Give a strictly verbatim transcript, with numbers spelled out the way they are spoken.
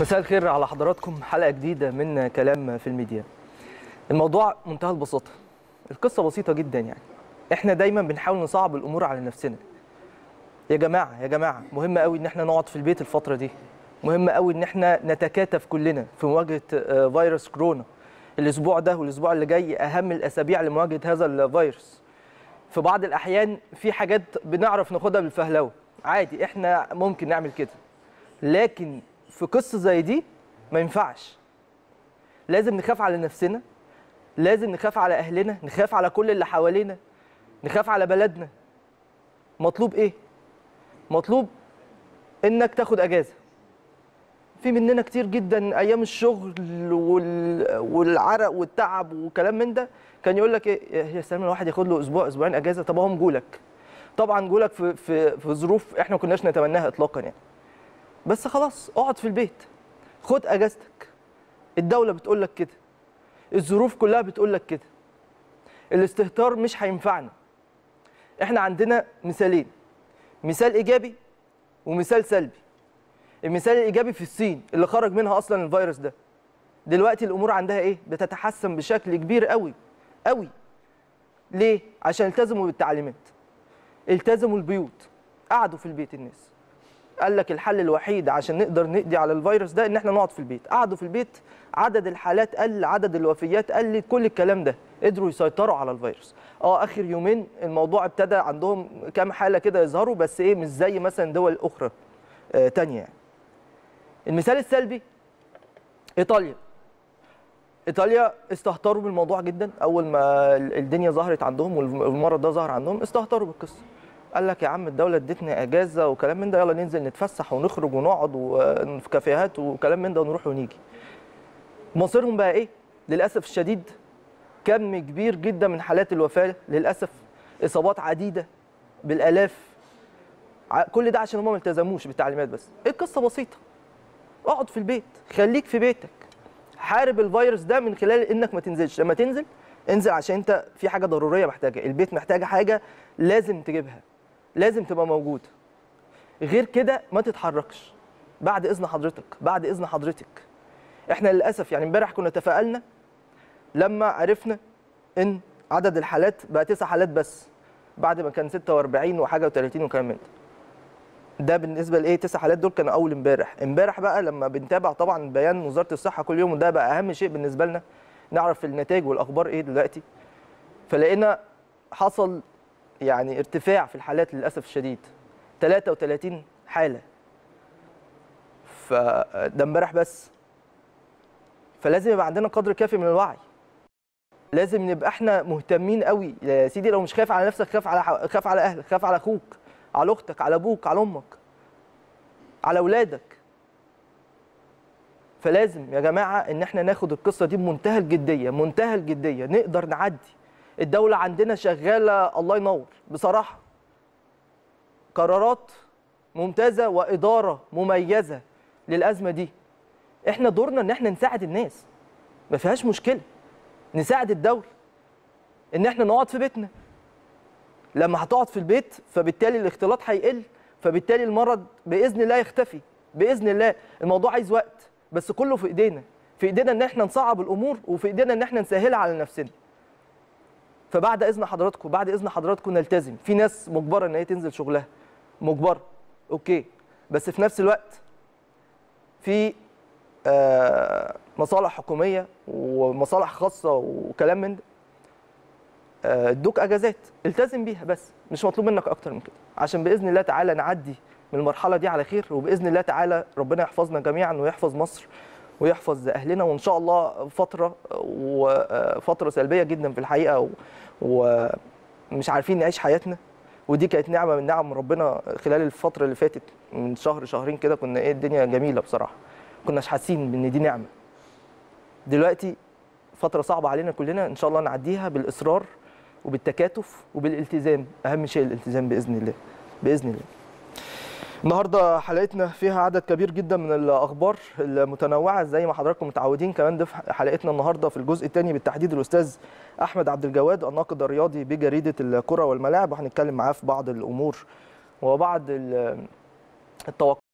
مساء الخير على حضراتكم. حلقة جديدة من كلام في الميديا. الموضوع منتهى البساطة، القصة بسيطة جدا. يعني احنا دايما بنحاول نصعب الأمور على نفسنا. يا جماعة يا جماعة مهم قوي ان احنا نقعد في البيت الفترة دي، مهم قوي ان احنا نتكاتف كلنا في مواجهة فيروس كورونا. الأسبوع ده والأسبوع اللي جاي أهم الأسابيع لمواجهة هذا الفيروس. في بعض الأحيان في حاجات بنعرف ناخدها بالفهلوة، عادي احنا ممكن نعمل كده، لكن في قصة زي دي ما ينفعش. لازم نخاف على نفسنا، لازم نخاف على أهلنا، نخاف على كل اللي حوالينا، نخاف على بلدنا. مطلوب إيه؟ مطلوب إنك تاخد أجازة. في مننا كتير جدا أيام الشغل والعرق والتعب وكلام من ده كان يقول لك إيه؟ يا سلام الواحد ياخد له أسبوع أسبوعين أجازة. طب هم جولك طبعا جولك في في في ظروف إحنا ما كناش نتمناها إطلاقا يعني. بس خلاص اقعد في البيت، خد اجازتك. الدولة بتقول لك كده، الظروف كلها بتقول لك كده. الاستهتار مش هينفعنا. احنا عندنا مثالين، مثال ايجابي ومثال سلبي. المثال الايجابي في الصين اللي خرج منها اصلا الفيروس ده. دلوقتي الامور عندها ايه؟ بتتحسن بشكل كبير قوي قوي. ليه؟ عشان التزموا بالتعليمات، التزموا البيوت، قعدوا في البيت. الناس قال لك الحل الوحيد عشان نقدر نقضي على الفيروس ده ان احنا نقعد في البيت. قعدوا في البيت، عدد الحالات قل، عدد الوفيات قل، كل الكلام ده. قدروا يسيطروا على الفيروس. اه اخر يومين الموضوع ابتدى عندهم كام حاله كده يظهروا، بس ايه مش زي مثلا دول اخرى آه تانية يعني. المثال السلبي ايطاليا. ايطاليا استهتروا بالموضوع جدا. اول ما الدنيا ظهرت عندهم والمرض ده ظهر عندهم استهتروا بالقصه. قال لك يا عم الدولة ادتنا اجازة وكلام من ده، يلا ننزل نتفسح ونخرج ونقعد وفي كافيهات وكلام من ده ونروح ونيجي. مصيرهم بقى ايه؟ للأسف الشديد كم كبير جدا من حالات الوفاة، للأسف إصابات عديدة بالآلاف. كل ده عشان هم ما التزموش بالتعليمات. بس ايه القصة بسيطة، اقعد في البيت، خليك في بيتك، حارب الفيروس ده من خلال انك ما تنزلش. لما تنزل انزل عشان انت في حاجة ضرورية محتاجة، البيت محتاجة حاجة لازم تجيبها، لازم تبقى موجود. غير كده ما تتحركش. بعد اذن حضرتك، بعد اذن حضرتك. احنا للاسف يعني امبارح كنا تفائلنا لما عرفنا ان عدد الحالات بقى تسع حالات بس، بعد ما كان ستة وأربعين وحاجه وثلاثين وكام من ده. ده بالنسبه لايه؟ تسع حالات دول كانوا اول امبارح. امبارح بقى لما بنتابع طبعا بيان وزاره الصحه كل يوم، وده بقى اهم شيء بالنسبه لنا نعرف النتائج والاخبار ايه دلوقتي. فلقينا حصل يعني ارتفاع في الحالات للأسف الشديد، ثلاثة وثلاثين حالة. فده امبارح بس. فلازم يبقى عندنا قدر كافي من الوعي. لازم نبقى احنا مهتمين قوي يا سيدي. لو مش خايف على نفسك خاف على خاف على اهلك، خاف على اخوك، على اختك، على ابوك، على امك، على اولادك. فلازم يا جماعة ان احنا ناخد القصة دي بمنتهى الجدية، منتهى الجدية. نقدر نعدي. الدولة عندنا شغالة الله ينور بصراحة. قرارات ممتازة وإدارة مميزة للأزمة دي. إحنا دورنا إن إحنا نساعد الناس، ما فيهاش مشكلة. نساعد الدولة إن إحنا نقعد في بيتنا. لما هتقعد في البيت فبالتالي الاختلاط هيقل، فبالتالي المرض بإذن الله يختفي، بإذن الله. الموضوع عايز وقت، بس كله في إيدينا، في إيدينا إن إحنا نصعب الأمور، وفي إيدينا إن إحنا نسهلها على نفسنا. فبعد اذن حضراتكم، بعد اذن حضراتكم نلتزم. في ناس مجبره ان هي تنزل شغلها، مجبره اوكي، بس في نفس الوقت في آه مصالح حكوميه ومصالح خاصه وكلام من ده. آه ادوك اجازات التزم بيها، بس مش مطلوب منك اكتر من كده، عشان باذن الله تعالى نعدي من المرحله دي على خير. وباذن الله تعالى ربنا يحفظنا جميعا ويحفظ مصر ويحفظ اهلنا. وان شاء الله فتره وفتره سلبيه جدا في الحقيقه، ومش عارفين نعيش حياتنا. ودي كانت نعمه من نعم ربنا. خلال الفتره اللي فاتت من شهر شهرين كده كنا ايه الدنيا جميله بصراحه، كناش حاسين بان دي نعمه. دلوقتي فتره صعبه علينا كلنا، ان شاء الله نعديها بالاصرار وبالتكاتف وبالالتزام. اهم شيء الالتزام باذن الله، باذن الله. النهارده حلقتنا فيها عدد كبير جدا من الاخبار المتنوعه زي ما حضراتكم متعودين. كمان ضيف حلقتنا النهارده في الجزء الثاني بالتحديد الاستاذ احمد عبد الجواد، الناقد الرياضي بجريده الكره والملاعب، وهنتكلم معاه في بعض الامور وبعض التوقعات